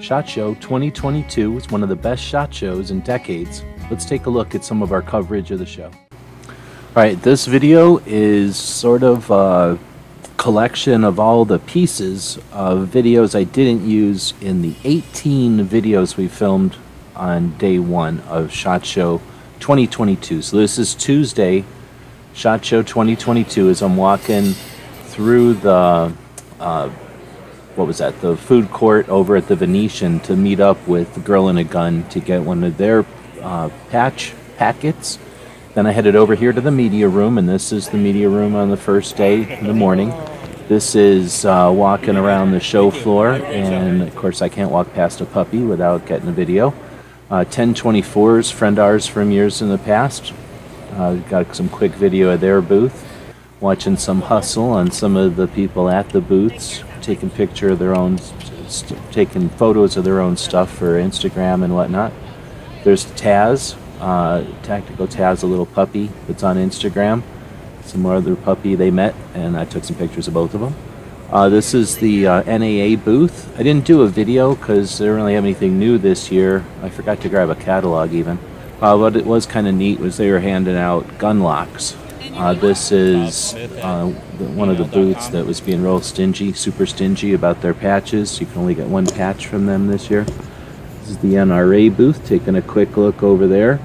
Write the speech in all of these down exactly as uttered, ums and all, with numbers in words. SHOT Show twenty twenty-two was one of the best SHOT Shows in decades. Let's take a look at some of our coverage of the show. Alright, this video is sort of a collection of all the pieces of videos I didn't use in the eighteen videos we filmed on day one of SHOT Show twenty twenty-two. So this is Tuesday. SHOT Show twenty twenty-two is I'm walking through the uh, what was that? The food court over at the Venetian to meet up with Girl in a Gun to get one of their uh, patch packets. Then I headed over here to the media room, and this is the media room on the first day in the morning. This is uh, walking around the show floor, and of course I can't walk past a puppy without getting a video. Uh, ten twenty-fours, friend ours from years in the past. Uh, got some quick video of their booth. Watching some hustle on some of the people at the booths, taking picture of their own, taking photos of their own stuff for Instagram and whatnot. There's Taz, uh, Tactical Taz, a little puppy that's on Instagram. Some other puppy they met, and I took some pictures of both of them. Uh, this is the uh, N A A booth. I didn't do a video because they don't really have anything new this year. I forgot to grab a catalog even. Uh, what it was kind of neat was they were handing out gun locks. Uh, this is uh, one of the booths that was being real stingy, super stingy about their patches. You can only get one patch from them this year. This is the N R A booth, taking a quick look over there.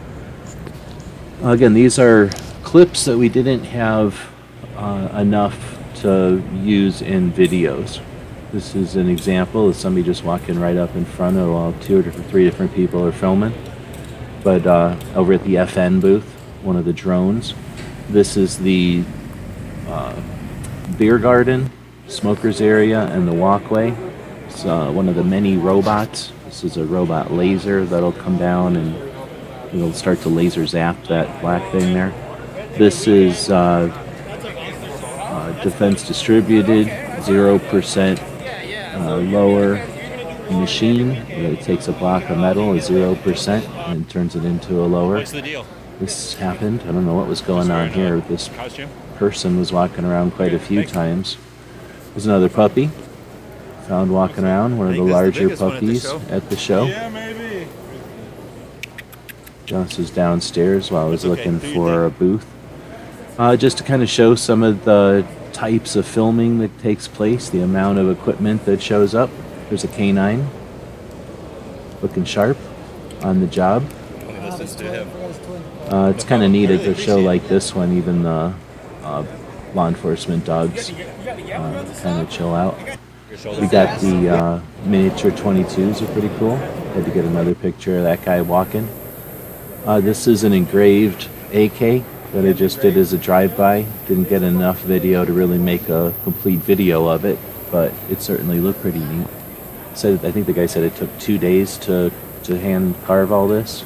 Again, these are clips that we didn't have uh, enough to use in videos. This is an example of somebody just walking right up in front of all two or three different people are filming. But uh, over at the F N booth, one of the drones. This is the uh, beer garden, smokers area, and the walkway. It's uh, one of the many robots. This is a robot laser that'll come down and it'll start to laser zap that black thing there. This is uh, uh, Defense Distributed, zero percent uh, lower machine. It takes a block of metal, a zero percent, and turns it into a lower. What's the deal? This happened. I don't know what was going on here. This person was walking around quite a few times. There's another puppy found walking around, one of the larger puppies at the show. Josh was downstairs while I was looking for a booth. Uh, just to kind of show some of the types of filming that takes place, the amount of equipment that shows up. There's a canine looking sharp on the job. Uh, it's kind of neat at a show like this one, even the uh, law enforcement dogs uh, kind of chill out. We got the uh, miniature twenty-twos are pretty cool. Had to get another picture of that guy walking. Uh, this is an engraved A K that I just did as a drive-by. Didn't get enough video to really make a complete video of it, but it certainly looked pretty neat. Said, I think the guy said it took two days to, to hand carve all this.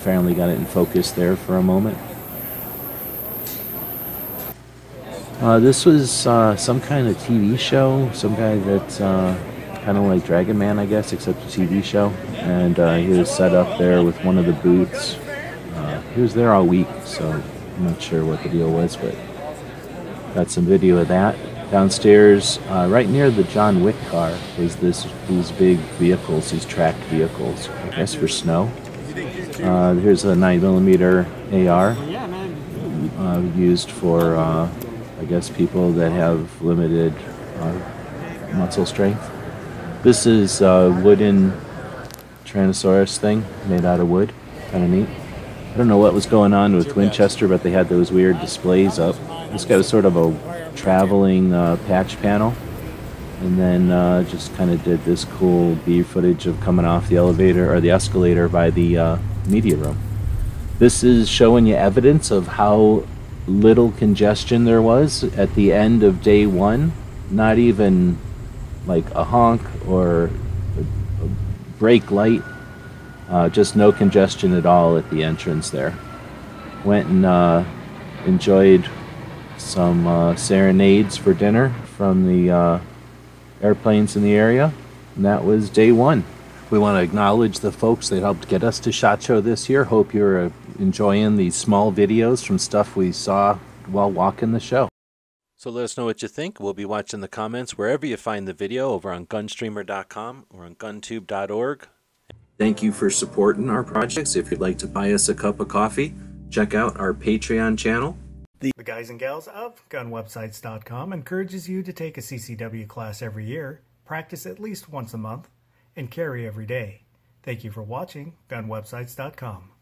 Apparently got it in focus there for a moment. Uh, this was uh, some kind of T V show, some guy that's uh, kind of like Dragon Man, I guess, except a T V show. And uh, he was set up there with one of the booths. Uh, he was there all week, so I'm not sure what the deal was, but got some video of that. Downstairs, uh, right near the John Wick car, is this these big vehicles, these tracked vehicles, I guess for snow. Uh, here's a nine millimeter A R uh, used for, uh, I guess, people that have limited uh, muscle strength. This is a wooden Tyrannosaurus thing made out of wood. Kind of neat. I don't know what was going on with Winchester, but they had those weird displays up. This guy was sort of a traveling uh, patch panel. And then uh, just kind of did this cool B footage of coming off the elevator or the escalator by the uh, media room. This is showing you evidence of how little congestion there was at the end of day one. Not even like a honk or a brake light. Uh, just no congestion at all at the entrance there. Went and uh, enjoyed some uh, serenades for dinner from the Uh, airplanes in the area, and that was day one. We want to acknowledge the folks that helped get us to SHOT Show this year. Hope you're enjoying these small videos from stuff we saw while walking the show. So let us know what you think. We'll be watching the comments wherever you find the video, over on Gun Streamer dot com or on Gun Tube dot org. Thank you for supporting our projects. If you'd like to buy us a cup of coffee, check out our Patreon channel. The guys and gals of Gun Websites dot com encourages you to take a C C W class every year, practice at least once a month, and carry every day. Thank you for watching Gun Websites dot com.